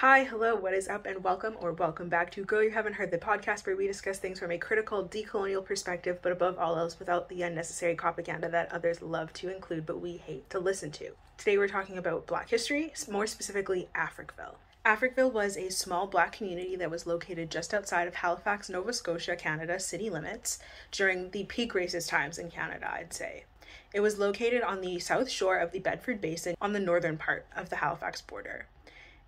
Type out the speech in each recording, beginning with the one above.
Hi, hello, what is up, and welcome or welcome back to Girl You Haven't Heard, the podcast where we discuss things from a critical, decolonial perspective, but above all else, without the unnecessary propaganda that others love to include, but we hate to listen to. Today we're talking about Black history, more specifically Africville. Africville was a small Black community that was located just outside of Halifax, Nova Scotia, Canada city limits during the peak racist times in Canada, I'd say. It was located on the south shore of the Bedford Basin on the northern part of the Halifax border.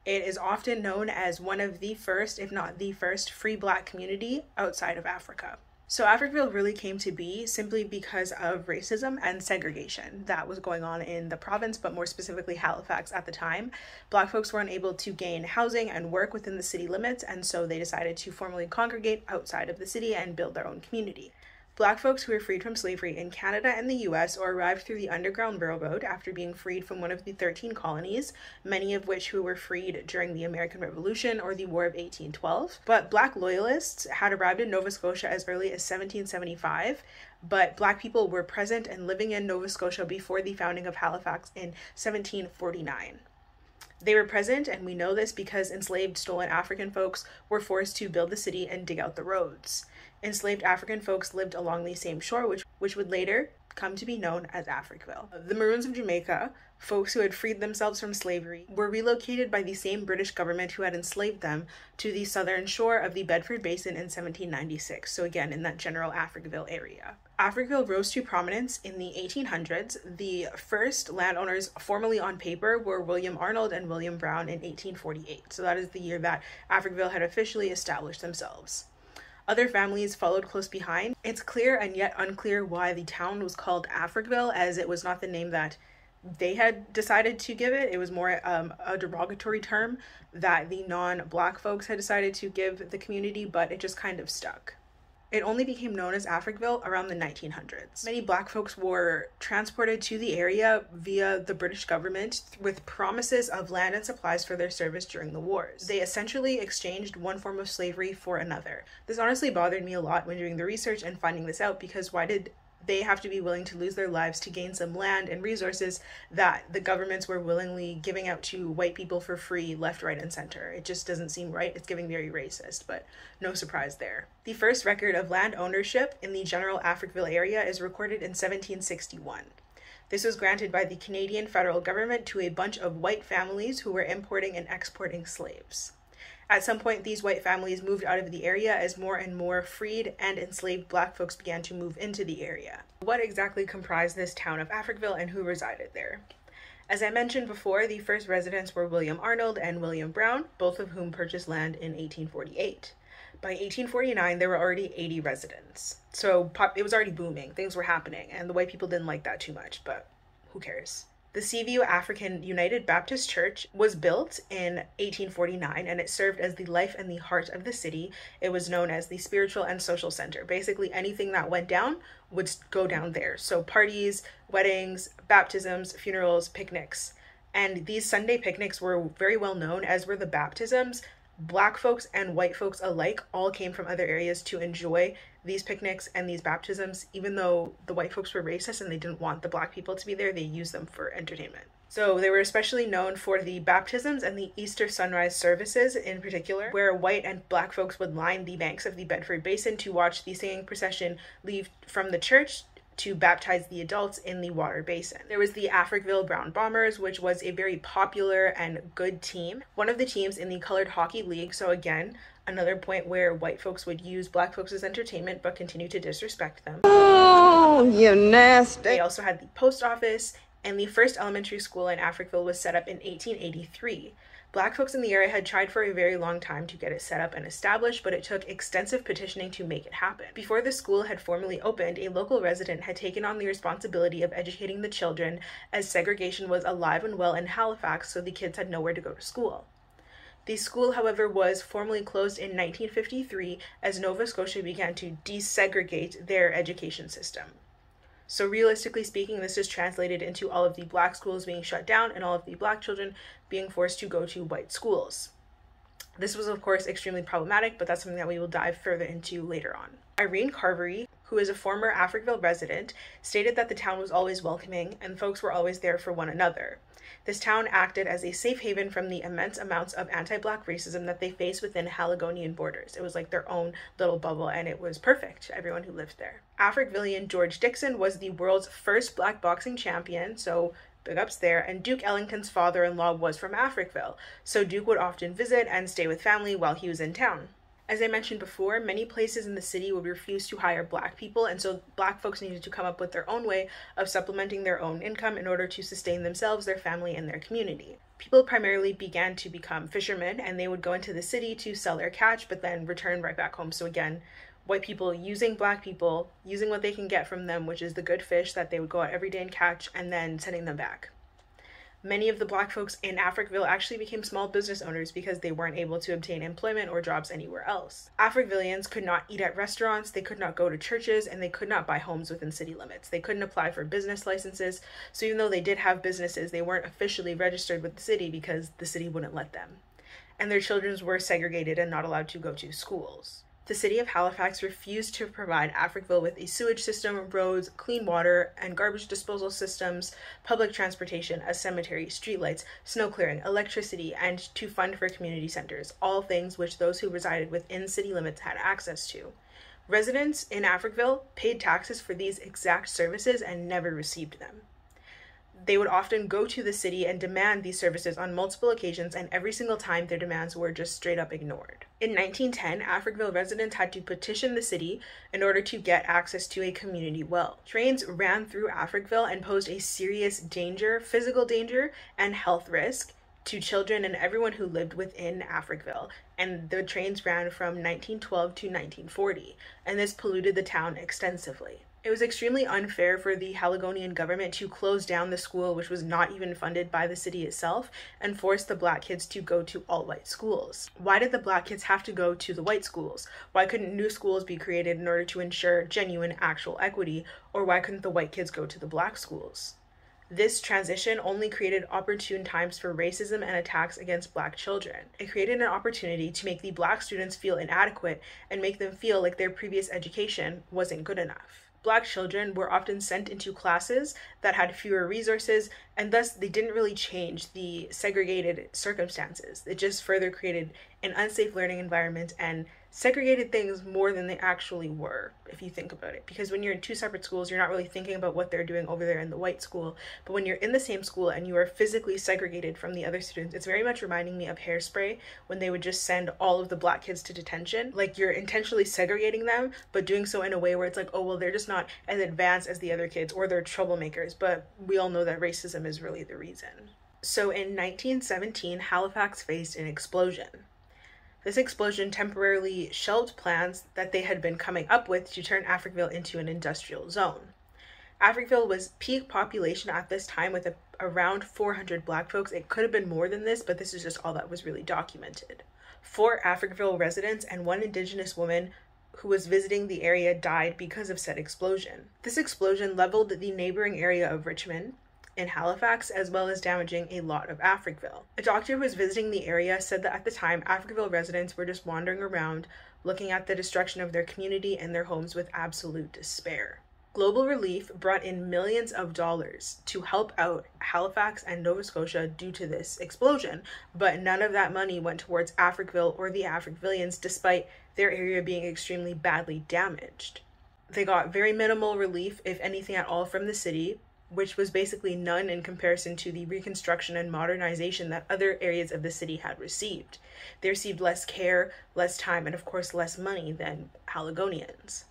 It is often known as one of the first, if not the first, free Black community outside of Africa. So Africville really came to be simply because of racism and segregation that was going on in the province, but more specifically Halifax at the time. Black folks weren't able to gain housing and work within the city limits, and so they decided to formally congregate outside of the city and build their own community. Black folks who were freed from slavery in Canada and the U.S. or arrived through the Underground Railroad after being freed from one of the 13 colonies, many of which who were freed during the American Revolution or the War of 1812. But Black loyalists had arrived in Nova Scotia as early as 1775, but Black people were present and living in Nova Scotia before the founding of Halifax in 1749. They were present, and we know this because enslaved, stolen African folks were forced to build the city and dig out the roads. Enslaved African folks lived along the same shore, which would later come to be known as Africville. The Maroons of Jamaica, folks who had freed themselves from slavery, were relocated by the same British government who had enslaved them to the southern shore of the Bedford Basin in 1796, so again in that general Africville area. Africville rose to prominence in the 1800s. The first landowners formally on paper were William Arnold and William Brown in 1848, so that is the year that Africville had officially established themselves. Other families followed close behind. It's clear and yet unclear why the town was called Africville, as it was not the name that they had decided to give it. It was more a derogatory term that the non-Black folks had decided to give the community, but it just kind of stuck. It only became known as Africville around the 1900s. Many Black folks were transported to the area via the British government with promises of land and supplies for their service during the wars. They essentially exchanged one form of slavery for another. This honestly bothered me a lot when doing the research and finding this out, because why did they have to be willing to lose their lives to gain some land and resources that the governments were willingly giving out to white people for free left, right, and center? It just doesn't seem right. It's giving very racist, but no surprise there. The first record of land ownership in the general Africville area is recorded in 1761. This was granted by the Canadian federal government to a bunch of white families who were importing and exporting slaves. At some point, these white families moved out of the area as more and more freed and enslaved Black folks began to move into the area. What exactly comprised this town of Africville and who resided there? As I mentioned before, the first residents were William Arnold and William Brown, both of whom purchased land in 1848. By 1849, there were already 80 residents. So it was already booming, things were happening, and the white people didn't like that too much, but who cares? The Seaview African United Baptist Church was built in 1849, and it served as the life and the heart of the city. It was known as the spiritual and social center. Basically, anything that went down would go down there. So parties, weddings, baptisms, funerals, picnics. And these Sunday picnics were very well known, as were the baptisms. Black folks and white folks alike all came from other areas to enjoy these picnics and these baptisms. Even though the white folks were racist and they didn't want the Black people to be there, they used them for entertainment. So they were especially known for the baptisms and the Easter sunrise services in particular, where white and Black folks would line the banks of the Bedford Basin to watch the singing procession leave from the church to baptize the adults in the water basin. There was the Africville Brown Bombers, which was a very popular and good team. One of the teams in the Colored Hockey League, so again, another point where white folks would use Black folks as entertainment but continue to disrespect them. Oh, you nasty. They also had the post office, and the first elementary school in Africville was set up in 1883. Black folks in the area had tried for a very long time to get it set up and established, but it took extensive petitioning to make it happen. Before the school had formally opened, a local resident had taken on the responsibility of educating the children, as segregation was alive and well in Halifax, so the kids had nowhere to go to school. The school, however, was formally closed in 1953 as Nova Scotia began to desegregate their education system. So realistically speaking, this is translated into all of the Black schools being shut down and all of the Black children being forced to go to white schools. This was, of course, extremely problematic, but that's something that we will dive further into later on. Irene Carvery, who is a former Africville resident, stated that the town was always welcoming and folks were always there for one another. This town acted as a safe haven from the immense amounts of anti-Black racism that they face within Haligonian borders. It was like their own little bubble, and it was perfect to everyone who lived there. Africvillian George Dixon was the world's first Black boxing champion, so big ups there, and Duke Ellington's father-in-law was from Africville, so Duke would often visit and stay with family while he was in town. As I mentioned before, many places in the city would refuse to hire Black people, and so Black folks needed to come up with their own way of supplementing their own income in order to sustain themselves, their family, and their community. People primarily began to become fishermen, and they would go into the city to sell their catch, but then return right back home. So again, white people using Black people, using what they can get from them, which is the good fish that they would go out every day and catch, and then sending them back. Many of the Black folks in Africville actually became small business owners because they weren't able to obtain employment or jobs anywhere else. Africvillians could not eat at restaurants, they could not go to churches, and they could not buy homes within city limits. They couldn't apply for business licenses, so even though they did have businesses, they weren't officially registered with the city because the city wouldn't let them. And their children were segregated and not allowed to go to schools. The city of Halifax refused to provide Africville with a sewage system, roads, clean water and garbage disposal systems, public transportation, a cemetery, streetlights, snow clearing, electricity, and to fund for community centers, all things which those who resided within city limits had access to. Residents in Africville paid taxes for these exact services and never received them. They would often go to the city and demand these services on multiple occasions, and every single time their demands were just straight up ignored. In 1910, Africville residents had to petition the city in order to get access to a community well. Trains ran through Africville and posed a serious danger, physical danger and health risk to children and everyone who lived within Africville. And the trains ran from 1912 to 1940, and this polluted the town extensively. It was extremely unfair for the Haligonian government to close down the school, which was not even funded by the city itself, and force the Black kids to go to all-white schools. Why did the Black kids have to go to the white schools? Why couldn't new schools be created in order to ensure genuine, actual equity, or why couldn't the white kids go to the Black schools? This transition only created opportune times for racism and attacks against Black children. It created an opportunity to make the Black students feel inadequate and make them feel like their previous education wasn't good enough. Black children were often sent into classes that had fewer resources, and thus they didn't really change the segregated circumstances. It just further created an unsafe learning environment and segregated things more than they actually were, if you think about it. Because when you're in two separate schools, you're not really thinking about what they're doing over there in the white school. But when you're in the same school and you are physically segregated from the other students, it's very much reminding me of Hairspray, when they would just send all of the Black kids to detention. Like, you're intentionally segregating them, but doing so in a way where it's like, oh, well, they're just not as advanced as the other kids, or they're troublemakers. But we all know that racism is really the reason. So in 1917, Halifax faced an explosion. This explosion temporarily shelved plans that they had been coming up with to turn Africville into an industrial zone. Africville was peak population at this time with around 400 Black folks. It could have been more than this, but this is just all that was really documented. 4 Africville residents and 1 Indigenous woman who was visiting the area died because of said explosion. This explosion leveled the neighboring area of Richmond in Halifax, as well as damaging a lot of Africville. A doctor who was visiting the area said that at the time, Africville residents were just wandering around, looking at the destruction of their community and their homes with absolute despair. Global relief brought in millions of dollars to help out Halifax and Nova Scotia due to this explosion, but none of that money went towards Africville or the Africvillians, despite their area being extremely badly damaged. They got very minimal relief, if anything at all, from the city, which was basically none in comparison to the reconstruction and modernization that other areas of the city had received. They received less care, less time, and of course less money than Haligonians.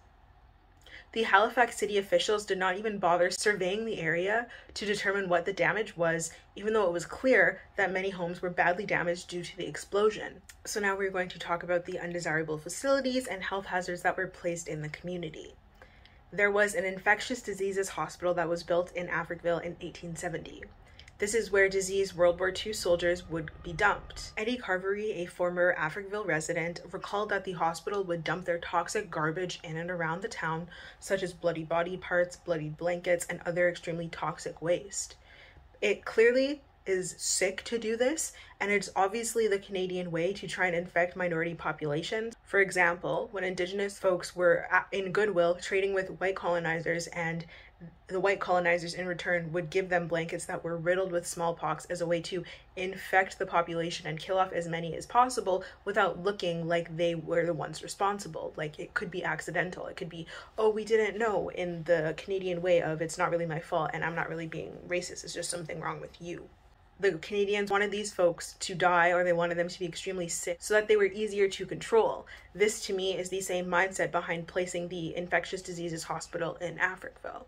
The Halifax city officials did not even bother surveying the area to determine what the damage was, even though it was clear that many homes were badly damaged due to the explosion. So now we're going to talk about the undesirable facilities and health hazards that were placed in the community. There was an infectious diseases hospital that was built in Africville in 1870. This is where diseased World War II soldiers would be dumped. Eddie Carvery, a former Africville resident, recalled that the hospital would dump their toxic garbage in and around the town, such as bloody body parts, bloodied blankets, and other extremely toxic waste. It clearly is sick to do this, and it's obviously the Canadian way to try and infect minority populations. For example, when Indigenous folks were in goodwill trading with white colonizers, and the white colonizers in return would give them blankets that were riddled with smallpox as a way to infect the population and kill off as many as possible without looking like they were the ones responsible. Like, it could be accidental. It could be, oh, we didn't know, in the Canadian way of it's not really my fault and I'm not really being racist. It's just something wrong with you. The Canadians wanted these folks to die, or they wanted them to be extremely sick so that they were easier to control. This, to me, is the same mindset behind placing the infectious diseases hospital in Africville.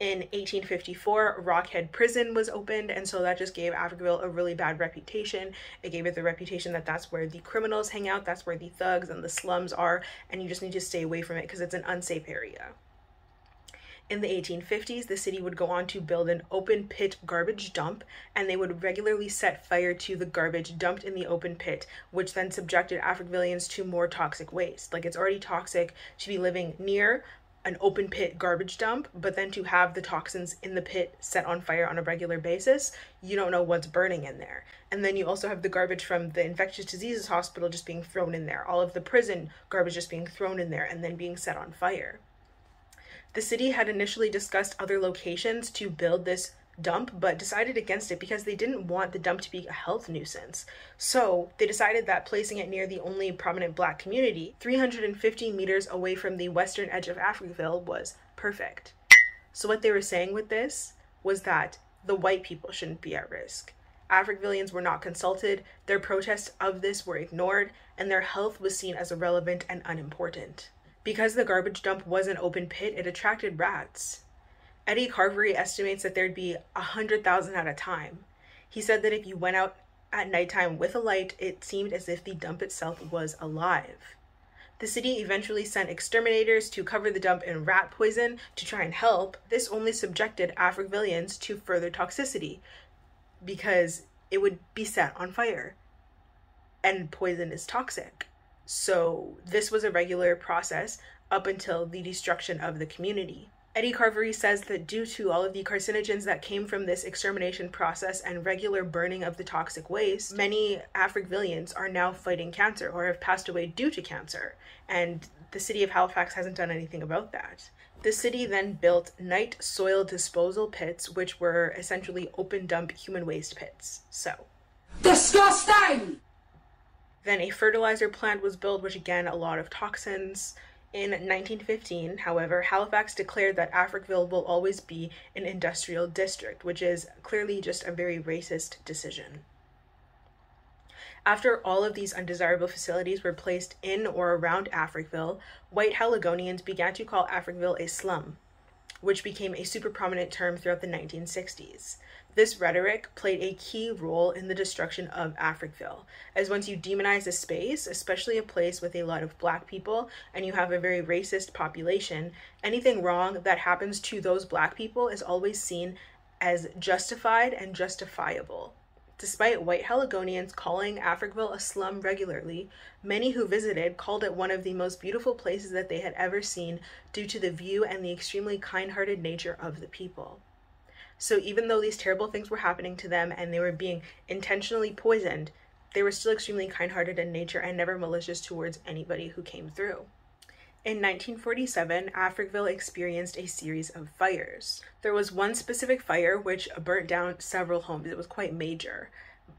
In 1854, Rockhead Prison was opened, and so that just gave Africville a really bad reputation. It gave it the reputation that that's where the criminals hang out, that's where the thugs and the slums are, and you just need to stay away from it because it's an unsafe area. In the 1850s, the city would go on to build an open pit garbage dump, and they would regularly set fire to the garbage dumped in the open pit, which then subjected Africvillians to more toxic waste. Like, it's already toxic to be living near an open pit garbage dump, but then to have the toxins in the pit set on fire on a regular basis, you don't know what's burning in there. And then you also have the garbage from the infectious diseases hospital just being thrown in there, all of the prison garbage just being thrown in there and then being set on fire. The city had initially discussed other locations to build this dump, but decided against it because they didn't want the dump to be a health nuisance. So they decided that placing it near the only prominent black community, 350 meters away from the western edge of Africville, was perfect. So what they were saying with this was that the white people shouldn't be at risk. Africvillians were not consulted, their protests of this were ignored, and their health was seen as irrelevant and unimportant. Because the garbage dump was an open pit, it attracted rats. Eddie Carvery estimates that there'd be 100,000 at a time. He said that if you went out at nighttime with a light, it seemed as if the dump itself was alive. The city eventually sent exterminators to cover the dump in rat poison to try and help. This only subjected Africvillians to further toxicity because it would be set on fire, and poison is toxic. So this was a regular process up until the destruction of the community. Eddie Carvery says that due to all of the carcinogens that came from this extermination process and regular burning of the toxic waste, many Africvillians are now fighting cancer or have passed away due to cancer, and the city of Halifax hasn't done anything about that. The city then built night soil disposal pits, which were essentially open dump human waste pits. So disgusting! Then a fertilizer plant was built, which again, a lot of toxins. In 1915, however, Halifax declared that Africville will always be an industrial district, which is clearly just a very racist decision. After all of these undesirable facilities were placed in or around Africville, white Haligonians began to call Africville a slum, which became a super prominent term throughout the 1960s. This rhetoric played a key role in the destruction of Africville, as once you demonize a space, especially a place with a lot of black people, and you have a very racist population, anything wrong that happens to those black people is always seen as justified and justifiable. Despite white Haligonians calling Africville a slum regularly, many who visited called it one of the most beautiful places that they had ever seen due to the view and the extremely kind-hearted nature of the people. So even though these terrible things were happening to them and they were being intentionally poisoned, they were still extremely kind-hearted in nature and never malicious towards anybody who came through. In 1947, Africville experienced a series of fires. There was one specific fire which burnt down several homes. It was quite major.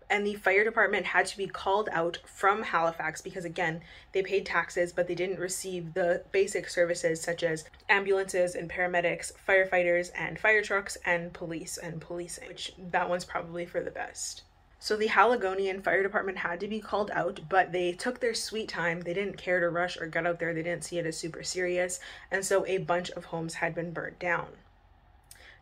And the fire department had to be called out from Halifax because, again, they paid taxes, but they didn't receive the basic services such as ambulances and paramedics, firefighters and fire trucks, and police and policing, which that one's probably for the best. So the Haligonian fire department had to be called out, but they took their sweet time. They didn't care to rush or get out there. They didn't see it as super serious. And so a bunch of homes had been burnt down.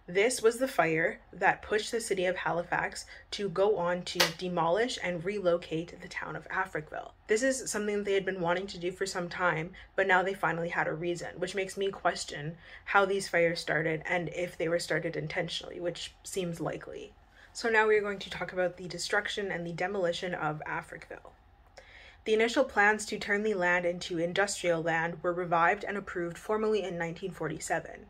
This was the fire that pushed the city of Halifax to go on to demolish and relocate the town of Africville. This is something that they had been wanting to do for some time, but now they finally had a reason, which makes me question how these fires started and if they were started intentionally, which seems likely. So now we're going to talk about the destruction and the demolition of Africville. The initial plans to turn the land into industrial land were revived and approved formally in 1947.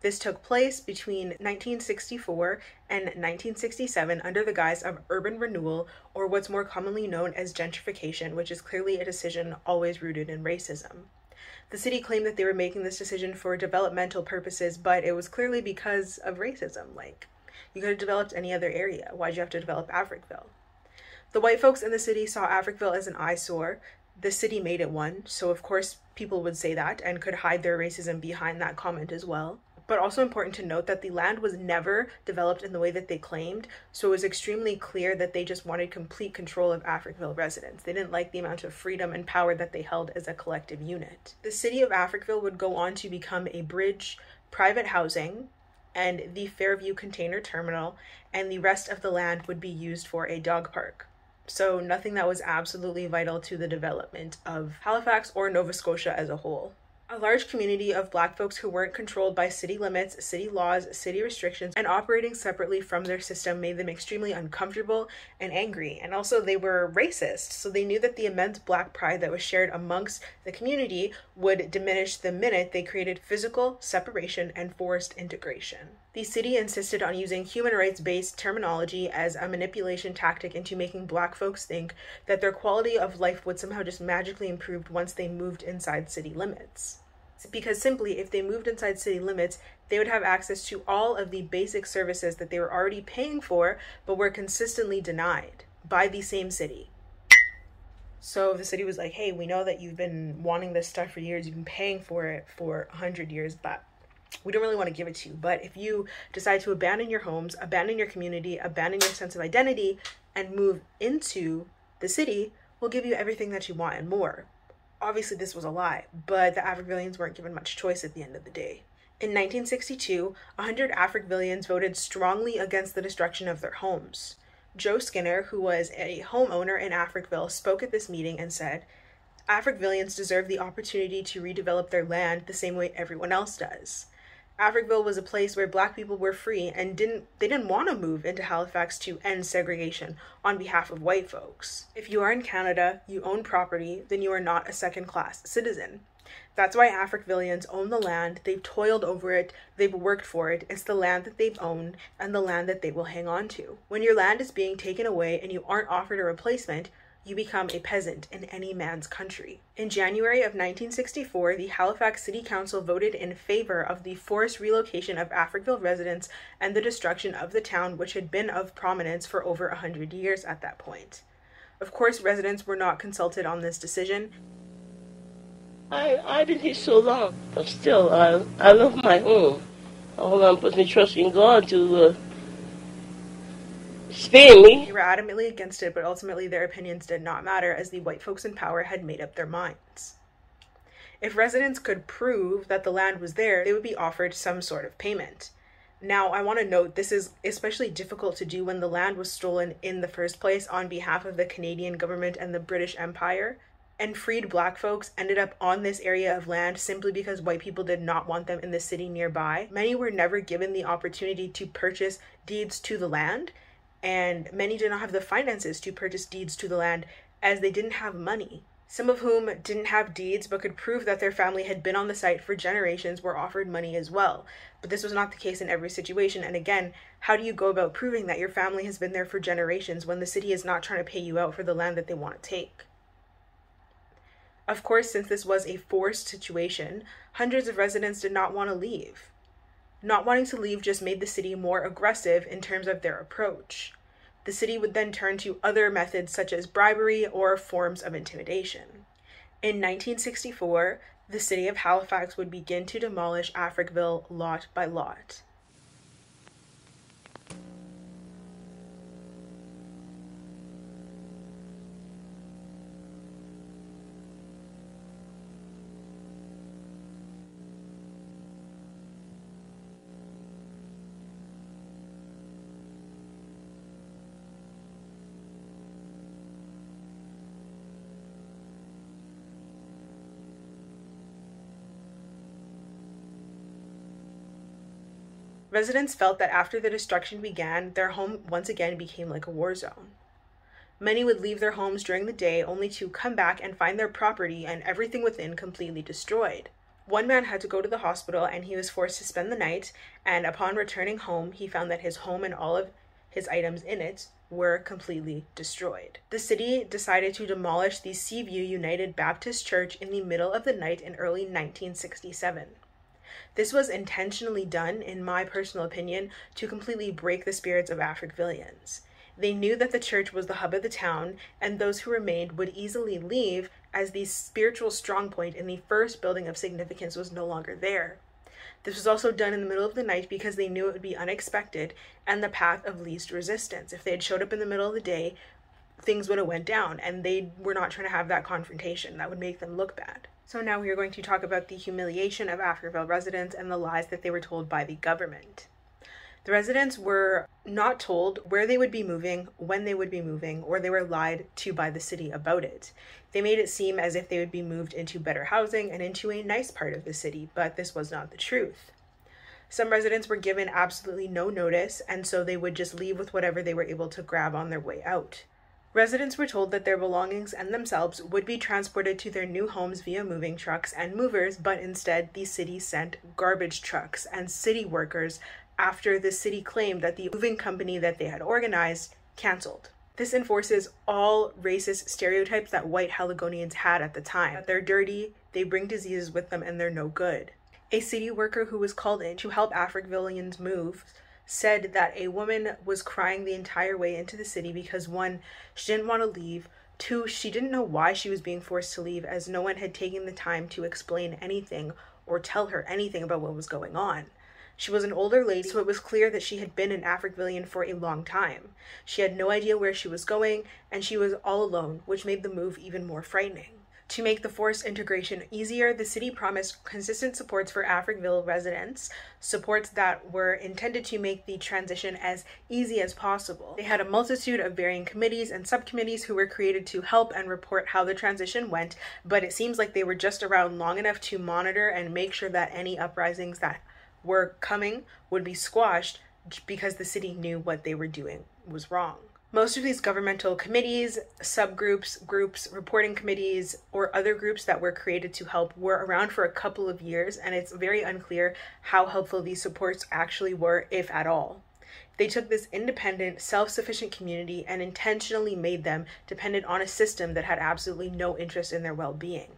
This took place between 1964 and 1967 under the guise of urban renewal, or what's more commonly known as gentrification, which is clearly a decision always rooted in racism. The city claimed that they were making this decision for developmental purposes, but it was clearly because of racism. Like, you could have developed any other area. Why'd you have to develop Africville? The white folks in the city saw Africville as an eyesore. The city made it one, so of course people would say that and could hide their racism behind that comment as well. But also important to note that the land was never developed in the way that they claimed, so it was extremely clear that they just wanted complete control of Africville residents. They didn't like the amount of freedom and power that they held as a collective unit. The city of Africville would go on to become a bridge, private housing, and the Fairview Container Terminal, and the rest of the land would be used for a dog park. So nothing that was absolutely vital to the development of Halifax or Nova Scotia as a whole. A large community of Black folks who weren't controlled by city limits, city laws, city restrictions, and operating separately from their system made them extremely uncomfortable and angry. And also they were racist, so they knew that the immense Black pride that was shared amongst the community would diminish the minute they created physical separation and forced integration. The city insisted on using human rights-based terminology as a manipulation tactic into making Black folks think that their quality of life would somehow just magically improve once they moved inside city limits. Because simply, if they moved inside city limits, they would have access to all of the basic services that they were already paying for, but were consistently denied by the same city. So the city was like, hey, we know that you've been wanting this stuff for years, you've been paying for it for 100 years, but we don't really want to give it to you. But if you decide to abandon your homes, abandon your community, abandon your sense of identity, and move into the city, we'll give you everything that you want and more. Obviously, this was a lie, but the Africvillians weren't given much choice at the end of the day. In 1962, 100 Africvillians voted strongly against the destruction of their homes. Joe Skinner, who was a homeowner in Africville, spoke at this meeting and said, "Africvillians deserve the opportunity to redevelop their land the same way everyone else does." Africville was a place where Black people were free and they didn't want to move into Halifax to end segregation on behalf of white folks. If you are in Canada, you own property, then you are not a second-class citizen. That's why Africvillians own the land. They've toiled over it, they've worked for it. It's the land that they've owned and the land that they will hang on to. When your land is being taken away and you aren't offered a replacement, you become a peasant in any man's country. In January of 1964, the Halifax City Council voted in favor of the forced relocation of Africville residents and the destruction of the town, which had been of prominence for over 100 years at that point. Of course, residents were not consulted on this decision. I've been here so long, but still, I love my home. All I'm putting trust in God to They were adamantly against it, but ultimately their opinions did not matter, as the white folks in power had made up their minds. If residents could prove that the land was there, they would be offered some sort of payment. Now, I want to note this is especially difficult to do when the land was stolen in the first place on behalf of the Canadian government and the British Empire, and freed Black folks ended up on this area of land simply because white people did not want them in the city nearby. Many were never given the opportunity to purchase deeds to the land, and many did not have the finances to purchase deeds to the land as they didn't have money. Some of whom didn't have deeds but could prove that their family had been on the site for generations were offered money as well. But this was not the case in every situation, and again, how do you go about proving that your family has been there for generations when the city is not trying to pay you out for the land that they want to take? Of course, since this was a forced situation, hundreds of residents did not want to leave. Not wanting to leave just made the city more aggressive in terms of their approach. The city would then turn to other methods such as bribery or forms of intimidation. In 1964, the city of Halifax would begin to demolish Africville lot by lot. Residents felt that after the destruction began, their home once again became like a war zone. Many would leave their homes during the day only to come back and find their property and everything within completely destroyed. One man had to go to the hospital and he was forced to spend the night, and upon returning home, he found that his home and all of his items in it were completely destroyed. The city decided to demolish the Seaview United Baptist Church in the middle of the night in early 1967. This was intentionally done, in my personal opinion, to completely break the spirits of Africvillians. They knew that the church was the hub of the town, and those who remained would easily leave as the spiritual strong point in the first building of significance was no longer there. This was also done in the middle of the night because they knew it would be unexpected and the path of least resistance. If they had showed up in the middle of the day, things would have went down, and they were not trying to have that confrontation. That would make them look bad. So now we are going to talk about the humiliation of Africville residents and the lies that they were told by the government. The residents were not told where they would be moving, when they would be moving, or they were lied to by the city about it. They made it seem as if they would be moved into better housing and into a nice part of the city, but this was not the truth. Some residents were given absolutely no notice, and so they would just leave with whatever they were able to grab on their way out. Residents were told that their belongings and themselves would be transported to their new homes via moving trucks and movers, but instead the city sent garbage trucks and city workers after the city claimed that the moving company that they had organized canceled. This enforces all racist stereotypes that white Haligonians had at the time, that they're dirty, they bring diseases with them, and they're no good. A city worker who was called in to help Africvillians move said that a woman was crying the entire way into the city because 1, she didn't want to leave, 2, she didn't know why she was being forced to leave as no one had taken the time to explain anything or tell her anything about what was going on. She was an older lady, so it was clear that she had been an Africvillian for a long time. She had no idea where she was going, and she was all alone, which made the move even more frightening. To make the forced integration easier, the city promised consistent supports for Africville residents, supports that were intended to make the transition as easy as possible. They had a multitude of varying committees and subcommittees who were created to help and report how the transition went, but it seems like they were just around long enough to monitor and make sure that any uprisings that were coming would be squashed because the city knew what they were doing was wrong. Most of these governmental committees, subgroups, groups, reporting committees, or other groups that were created to help were around for a couple of years, and it's very unclear how helpful these supports actually were, if at all. They took this independent, self-sufficient community and intentionally made them dependent on a system that had absolutely no interest in their well-being.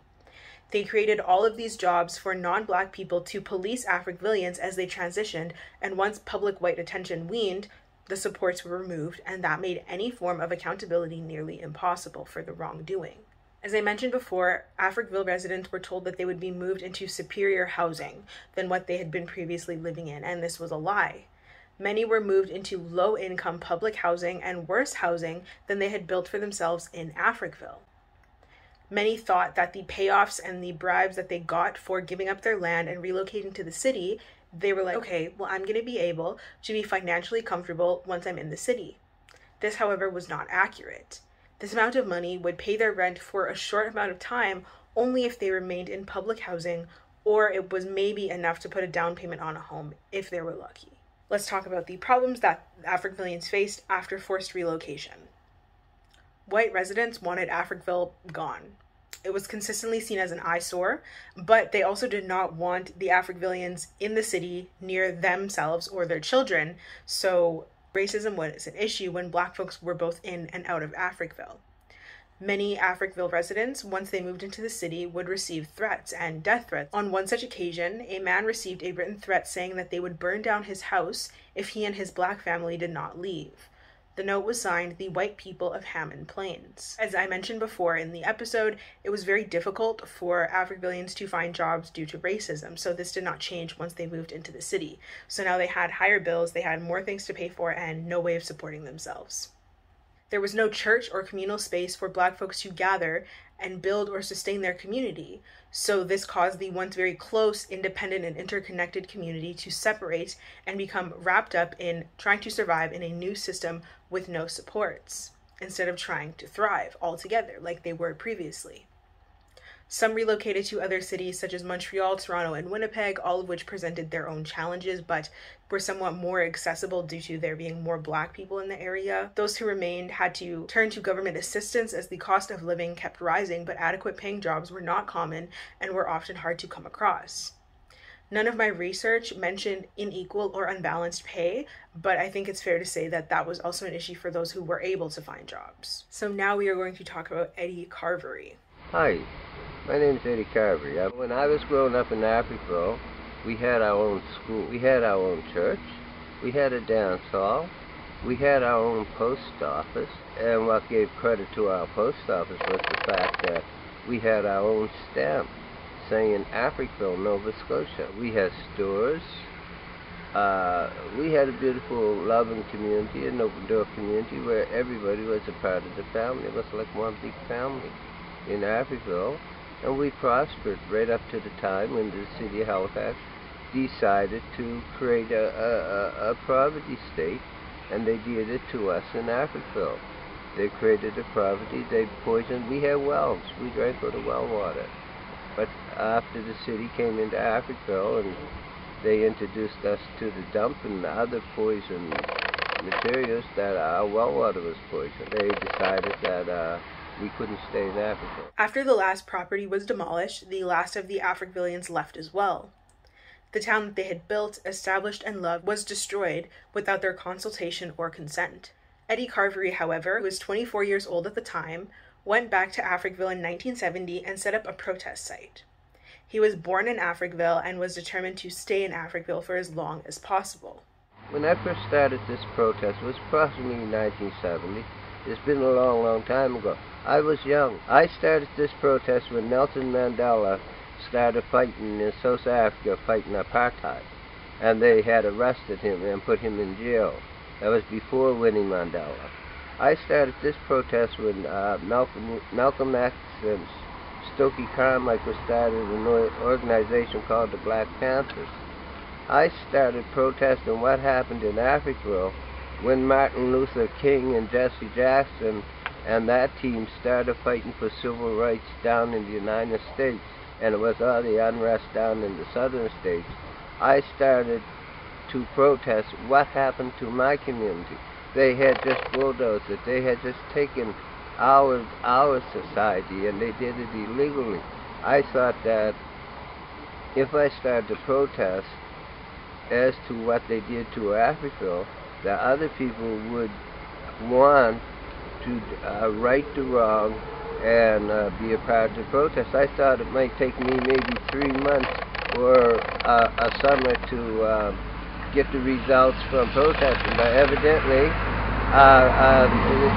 They created all of these jobs for non-Black people to police Africvillians as they transitioned, and once public white attention weaned, the supports were removed, and that made any form of accountability nearly impossible for the wrongdoing. As I mentioned before, Africville residents were told that they would be moved into superior housing than what they had been previously living in, and this was a lie. Many were moved into low-income public housing and worse housing than they had built for themselves in Africville. Many thought that the payoffs and the bribes that they got for giving up their land and relocating to the city, they were like, okay, well, I'm going to be able to be financially comfortable once I'm in the city. This, however, was not accurate. This amount of money would pay their rent for a short amount of time only if they remained in public housing, or it was maybe enough to put a down payment on a home if they were lucky. Let's talk about the problems that Africvillians faced after forced relocation. White residents wanted Africville gone. It was consistently seen as an eyesore, but they also did not want the Africvillians in the city near themselves or their children, so racism was an issue when Black folks were both in and out of Africville. Many Africville residents, once they moved into the city, would receive threats and death threats. On one such occasion, a man received a written threat saying that they would burn down his house if he and his Black family did not leave. The note was signed, "The White People of Hammond Plains." As I mentioned before in the episode, it was very difficult for Africvillians to find jobs due to racism, so this did not change once they moved into the city. So now they had higher bills, they had more things to pay for, and no way of supporting themselves. There was no church or communal space for Black folks to gather and build or sustain their community, so this caused the once very close, independent, and interconnected community to separate and become wrapped up in trying to survive in a new system with no supports, instead of trying to thrive altogether like they were previously. Some relocated to other cities such as Montreal, Toronto, and Winnipeg, all of which presented their own challenges, but were somewhat more accessible due to there being more Black people in the area. Those who remained had to turn to government assistance as the cost of living kept rising, but adequate paying jobs were not common and were often hard to come across. None of my research mentioned unequal or unbalanced pay, but I think it's fair to say that that was also an issue for those who were able to find jobs. So now we are going to talk about Eddie Carvery. Hi, my name is Eddie Carvery. When I was growing up in Naperville, we had our own school, we had our own church, we had a dance hall, we had our own post office, and what gave credit to our post office was the fact that we had our own stamp. Saying in Africville, Nova Scotia. We had stores. We had a beautiful, loving community, an open-door community where everybody was a part of the family. It was like one big family in Africville. And we prospered right up to the time when the city of Halifax decided to create a poverty state, and they did it to us in Africville. They created a poverty, they poisoned. We had wells. We drank out of well water. But after the city came into Africville and they introduced us to the dump and the other poison materials, that our well water was poisoned. They decided that we couldn't stay in Africville. After the last property was demolished, the last of the Africvillians left as well. The town that they had built, established, and loved was destroyed without their consultation or consent. Eddie Carvery, however, who was 24 years old at the time, went back to Africville in 1970 and set up a protest site. He was born in Africville and was determined to stay in Africville for as long as possible. When I first started this protest, it was approximately 1970. It's been a long, long time ago. I was young. I started this protest when Nelson Mandela started fighting in South Africa, fighting apartheid. And they had arrested him and put him in jail. That was before Winnie Mandela. I started this protest when Malcolm X and Stokely Carmichael started an organization called the Black Panthers. I started protesting what happened in Africville when Martin Luther King and Jesse Jackson and that team started fighting for civil rights down in the United States, and it was all the unrest down in the southern states. I started to protest what happened to my community. They had just bulldozed it. They had just taken our society, and they did it illegally. I thought that if I started to protest as to what they did to Africville, that other people would want to right the wrong and be a part of the protest. I thought it might take me maybe 3 months or a summer to get the results from protesting, but evidently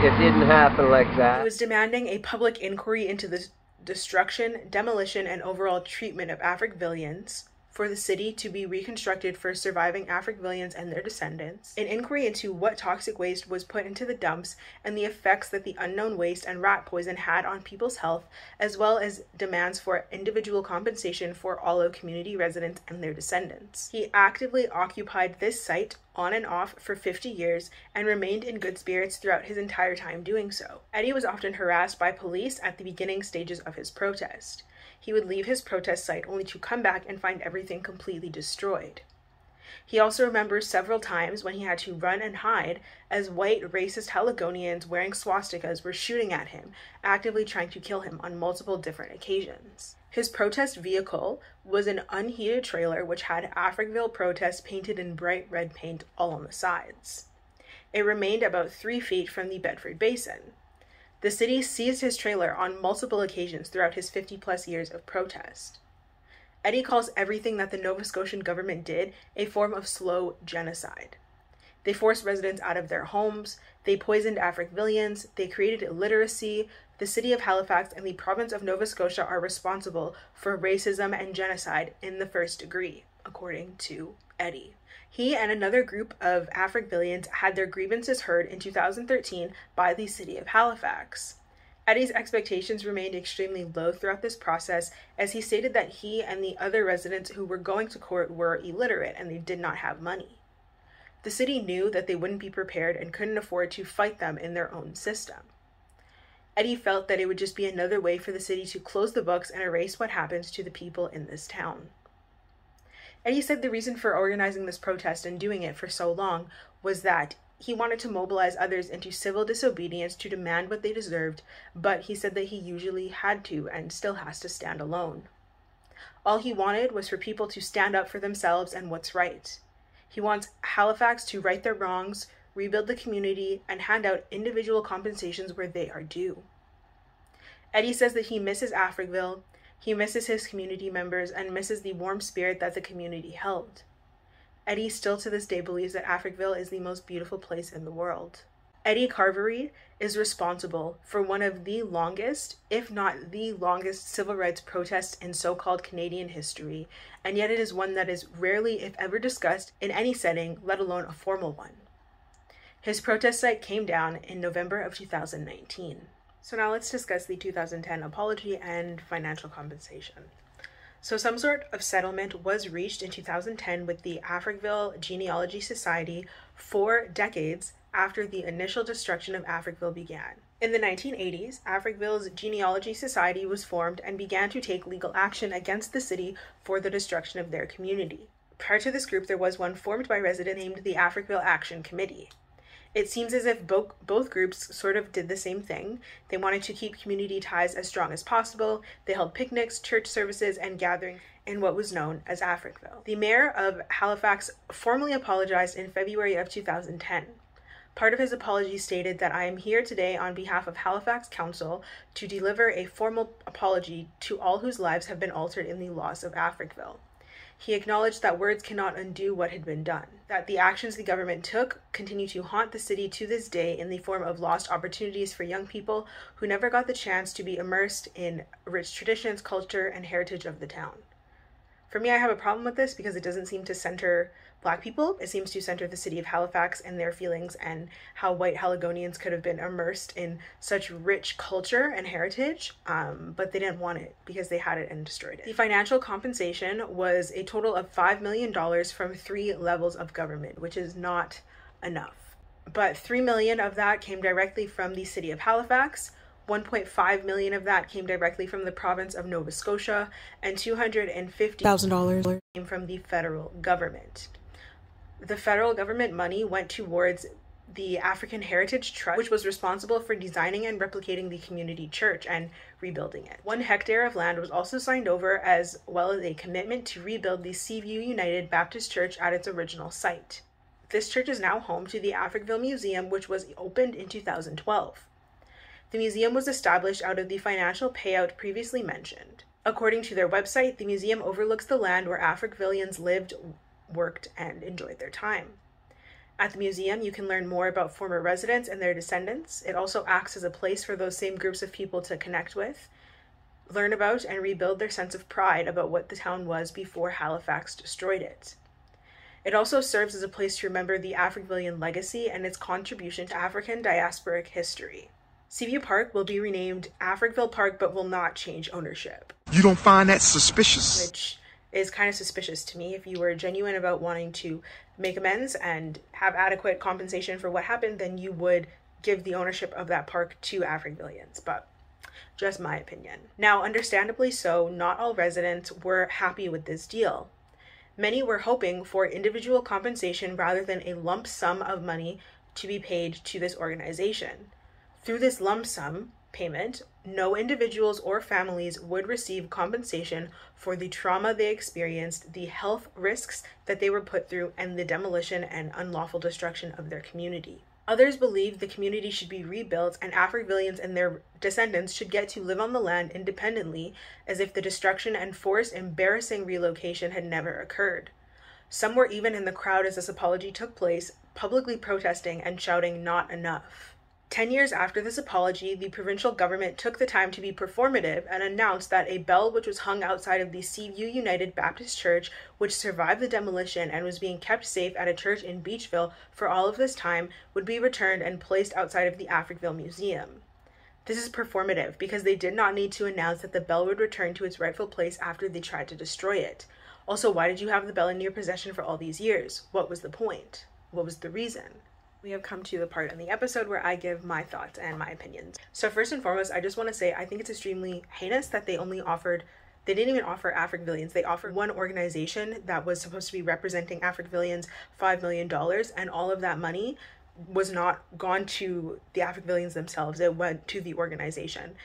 it didn't happen like that. He was demanding a public inquiry into the destruction, demolition, and overall treatment of Africvillians, for the city to be reconstructed for surviving Africvillians and their descendants, an inquiry into what toxic waste was put into the dumps and the effects that the unknown waste and rat poison had on people's health, as well as demands for individual compensation for all of community residents and their descendants. He actively occupied this site on and off for 50 years and remained in good spirits throughout his entire time doing so. Eddie was often harassed by police at the beginning stages of his protest. He would leave his protest site only to come back and find everything completely destroyed. He also remembers several times when he had to run and hide as white racist Haligonians wearing swastikas were shooting at him, actively trying to kill him on multiple different occasions. His protest vehicle was an unheated trailer which had Africville protest painted in bright red paint all on the sides. It remained about 3 feet from the Bedford Basin. The city seized his trailer on multiple occasions throughout his 50-plus years of protest. Eddie calls everything that the Nova Scotian government did a form of slow genocide. They forced residents out of their homes, they poisoned Africvillians, they created illiteracy. The city of Halifax and the province of Nova Scotia are responsible for racism and genocide in the first degree, according to Eddie. He and another group of Africvillians had their grievances heard in 2013 by the city of Halifax. Eddie's expectations remained extremely low throughout this process, as he stated that he and the other residents who were going to court were illiterate and they did not have money. The city knew that they wouldn't be prepared and couldn't afford to fight them in their own system. Eddie felt that it would just be another way for the city to close the books and erase what happens to the people in this town. Eddie said the reason for organizing this protest and doing it for so long was that he wanted to mobilize others into civil disobedience to demand what they deserved, but he said that he usually had to and still has to stand alone. All he wanted was for people to stand up for themselves and what's right. He wants Halifax to right their wrongs, rebuild the community, and hand out individual compensations where they are due. Eddie says that he misses Africville, he misses his community members, and misses the warm spirit that the community held. Eddie still to this day believes that Africville is the most beautiful place in the world. Eddie Carvery is responsible for one of the longest, if not the longest, civil rights protests in so-called Canadian history, and yet it is one that is rarely, if ever, discussed in any setting, let alone a formal one. His protest site came down in November of 2019. So now let's discuss the 2010 apology and financial compensation. So some sort of settlement was reached in 2010 with the Africville Genealogy Society 4 decades after the initial destruction of Africville began. In the 1980s, Africville's Genealogy Society was formed and began to take legal action against the city for the destruction of their community. Prior to this group, there was one formed by residents named the Africville Action Committee. It seems as if both groups sort of did the same thing. They wanted to keep community ties as strong as possible. They held picnics, church services, and gatherings in what was known as Africville. The mayor of Halifax formally apologized in February of 2010. Part of his apology stated that I am here today on behalf of Halifax Council to deliver a formal apology to all whose lives have been altered in the loss of Africville. He acknowledged that words cannot undo what had been done, that the actions the government took continue to haunt the city to this day in the form of lost opportunities for young people who never got the chance to be immersed in rich traditions, culture, and heritage of the town. For me, I have a problem with this because it doesn't seem to center Black people. It seems to center the city of Halifax and their feelings and how white Haligonians could have been immersed in such rich culture and heritage, but they didn't want it because they had it and destroyed it. The financial compensation was a total of $5 million from 3 levels of government, which is not enough. But $3 million of that came directly from the city of Halifax, $1.5 million of that came directly from the province of Nova Scotia, and $250,000 came from the federal government. The federal government money went towards the African Heritage Trust, which was responsible for designing and replicating the community church and rebuilding it. 1 hectare of land was also signed over, as well as a commitment to rebuild the Seaview United Baptist Church at its original site. This church is now home to the Africville Museum, which was opened in 2012. The museum was established out of the financial payout previously mentioned. According to their website, the museum overlooks the land where Africvillians lived, worked, and enjoyed their time. At the museum, you can learn more about former residents and their descendants. It also acts as a place for those same groups of people to connect with, learn about, and rebuild their sense of pride about what the town was before Halifax destroyed it. It also serves as a place to remember the Africvillian legacy and its contribution to African diasporic history. Seaview Park will be renamed Africville Park, but will not change ownership. You don't find that suspicious? Which is kind of suspicious to me. If you were genuine about wanting to make amends and have adequate compensation for what happened, then you would give the ownership of that park to Africvillians, but just my opinion. Now, understandably so, not all residents were happy with this deal. Many were hoping for individual compensation rather than a lump sum of money to be paid to this organization. Through this lump sum payment, no individuals or families would receive compensation for the trauma they experienced, the health risks that they were put through, and the demolition and unlawful destruction of their community. Others believed the community should be rebuilt and Africvillians and their descendants should get to live on the land independently, as if the destruction and forced embarrassing relocation had never occurred. Some were even in the crowd as this apology took place, publicly protesting and shouting, "Not enough." 10 years after this apology, the provincial government took the time to be performative and announced that a bell which was hung outside of the Seaview United Baptist Church, which survived the demolition and was being kept safe at a church in Beachville for all of this time, would be returned and placed outside of the Africville Museum. This is performative because they did not need to announce that the bell would return to its rightful place after they tried to destroy it. Also, why did you have the bell in your possession for all these years? What was the point? What was the reason? We have come to the part in the episode where I give my thoughts and my opinions. So first and foremost, I just want to say I think it's extremely heinous that they didn't even offer Africvillians. They offered one organization that was supposed to be representing Africvillians $5 million, and all of that money was not gone to the Africvillians themselves. It went to the organization.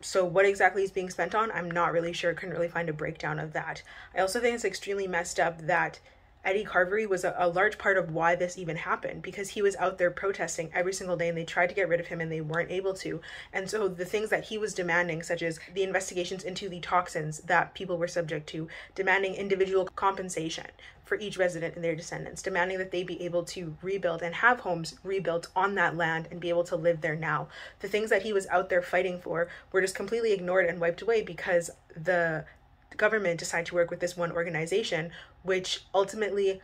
So what exactly is being spent on? I'm not really sure. Couldn't really find a breakdown of that. I also think it's extremely messed up that Eddie Carvery was a large part of why this even happened, because he was out there protesting every single day and they tried to get rid of him and they weren't able to. And so the things that he was demanding, such as the investigations into the toxins that people were subject to, demanding individual compensation for each resident and their descendants, demanding that they be able to rebuild and have homes rebuilt on that land and be able to live there now. The things that he was out there fighting for were just completely ignored and wiped away because the government decided to work with this one organization, which ultimately,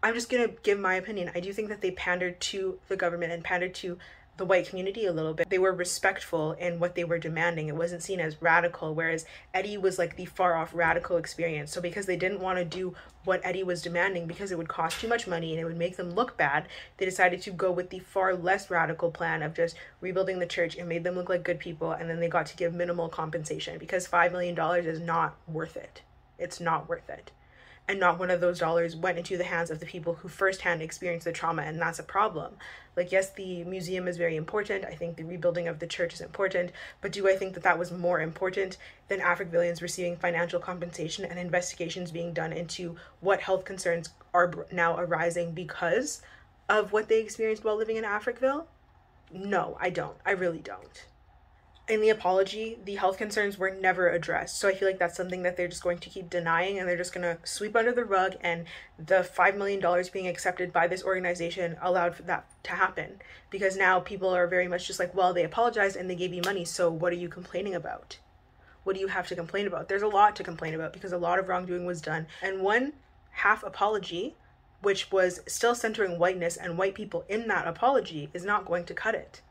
I'm just gonna give my opinion, I do think that they pandered to the government and pandered to the white community a little bit. They were respectful in what they were demanding. It wasn't seen as radical, whereas Eddie was like the far-off radical experience. So because they didn't want to do what Eddie was demanding because it would cost too much money and it would make them look bad, they decided to go with the far less radical plan of just rebuilding the church and made them look like good people, and then they got to give minimal compensation because $5 million is not worth it. It's not worth it. And not one of those dollars went into the hands of the people who firsthand experienced the trauma, and that's a problem. Like, yes, the museum is very important. I think the rebuilding of the church is important, but do I think that that was more important than Africvillians receiving financial compensation and investigations being done into what health concerns are now arising because of what they experienced while living in Africville? No, I don't. I really don't. In the apology, the health concerns were never addressed. So I feel like that's something that they're just going to keep denying, and they're just going to sweep under the rug, and the $5 million being accepted by this organization allowed for that to happen. Because now people are very much just like, well, they apologized and they gave you money, so what are you complaining about? What do you have to complain about? There's a lot to complain about because a lot of wrongdoing was done. And one half apology, which was still centering whiteness and white people in that apology, is not going to cut it.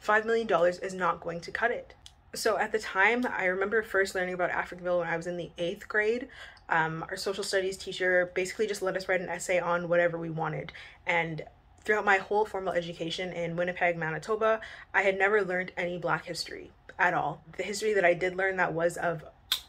$5 million is not going to cut it. So at the time, I remember first learning about Africville when I was in the 8th grade. Our social studies teacher basically just let us write an essay on whatever we wanted. And throughout my whole formal education in Winnipeg, Manitoba, I had never learned any Black history at all. The history that I did learn that was of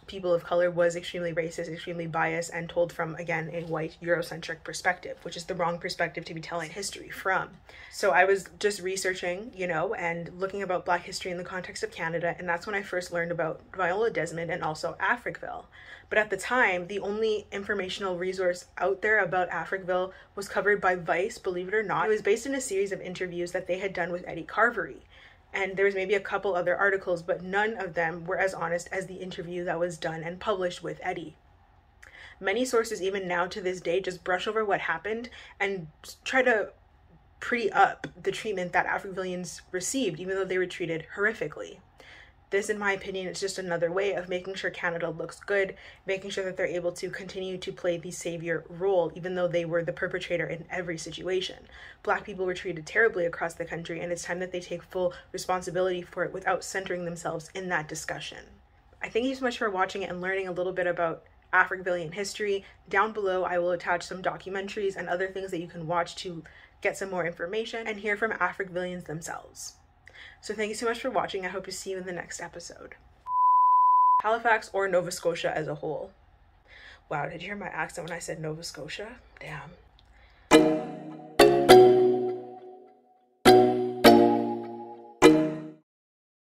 people of color was extremely racist, extremely biased, and told from, again, a white Eurocentric perspective, which is the wrong perspective to be telling history from. So I was just researching, and looking about Black history in the context of Canada, and that's when I first learned about Viola Desmond and also Africville. But at the time, the only informational resource out there about Africville was covered by Vice, believe it or not. It was based in a series of interviews that they had done with Eddie Carvery. And there was maybe a couple other articles, but none of them were as honest as the interview that was done and published with Eddie. Many sources, even now to this day, just brush over what happened and try to pretty up the treatment that Africvillians received, even though they were treated horrifically. This, in my opinion, is just another way of making sure Canada looks good, making sure that they're able to continue to play the savior role, even though they were the perpetrator in every situation. Black people were treated terribly across the country, and it's time that they take full responsibility for it without centering themselves in that discussion. I thank you so much for watching and learning a little bit about Africvillian history. Down below, I will attach some documentaries and other things that you can watch to get some more information and hear from Africvillians themselves. So thank you so much for watching. I hope to see you in the next episode. Halifax or Nova Scotia as a whole. Wow, did you hear my accent when I said Nova Scotia? Damn.